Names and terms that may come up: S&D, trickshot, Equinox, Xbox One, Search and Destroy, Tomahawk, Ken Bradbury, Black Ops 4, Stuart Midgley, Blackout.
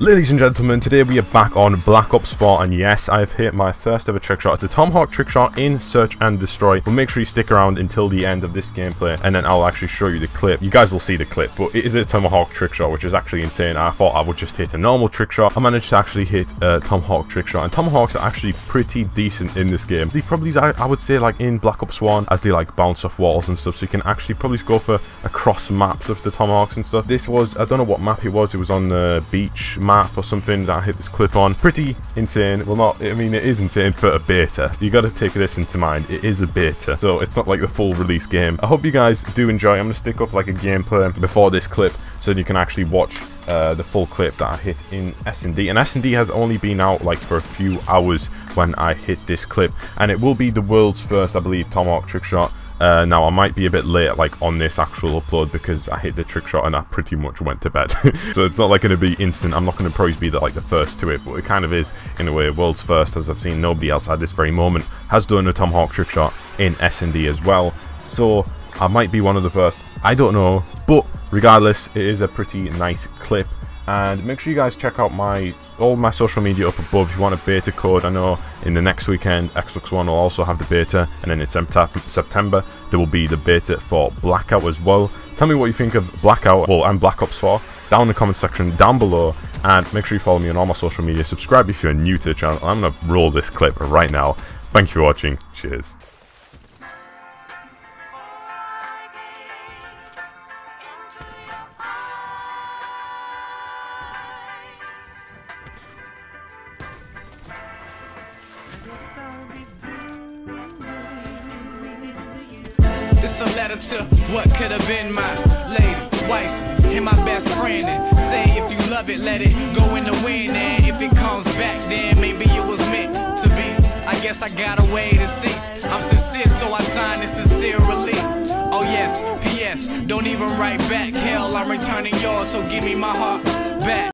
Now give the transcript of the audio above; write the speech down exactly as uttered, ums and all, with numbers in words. Ladies and gentlemen, today we are back on Black Ops four, and yes, I have hit my first ever trick shot. It's a Tomahawk trick shot in Search and Destroy, but make sure you stick around until the end of this gameplay, and then I'll actually show you the clip. You guys will see the clip, but it is a Tomahawk trick shot, which is actually insane. I thought I would just hit a normal trick shot. I managed to actually hit a Tomahawk trick shot, and Tomahawks are actually pretty decent in this game. They probably, I, I would say, like in Black Ops one, as they like bounce off walls and stuff, so you can actually probably go for across maps of the Tomahawks and stuff. This was, I don't know what map it was, it was on the beach map or something that I hit this clip on. Pretty insane. Well, not, I mean, it is insane for a beta. You got to take this into mind. It is a beta, so it's not like the full release game. I hope you guys do enjoy. I'm going to stick up like a gameplay before this clip so that you can actually watch Uh, the full clip that I hit in S and D, and S and D has only been out like for a few hours when I hit this clip, and it will be the world's first, I believe, Tomahawk trick shot. Uh, now I might be a bit late like on this actual upload because I hit the trick shot and I pretty much went to bed. So it's not like going to be instant. I'm not going to probably be the, like the first to it, but it kind of is in a way world's first, as I've seen nobody else at this very moment has done a Tomahawk trick shot in S and D as well. So I might be one of the first, I don't know, but regardless, it is a pretty nice clip. And make sure you guys check out my all my social media up above if you want a beta code. I know in the next weekend Xbox One will also have the beta, and then in September there will be the beta for Blackout as well. Tell me what you think of Blackout, well, and Black Ops four down in the comment section down below, and make sure you follow me on all my social media. Subscribe if you're new to the channel. I'm gonna roll this clip right now. Thank you for watching. Cheers. It's a letter to what could have been my lady, wife, and my best friend. And say if you love it, let it go in the wind. And if it comes back, then maybe it was meant to be. I guess I gotta wait and see. I'm sincere, so I sign it sincerely. Oh yes, P S, don't even write back. Hell, I'm returning yours, so give me my heart back.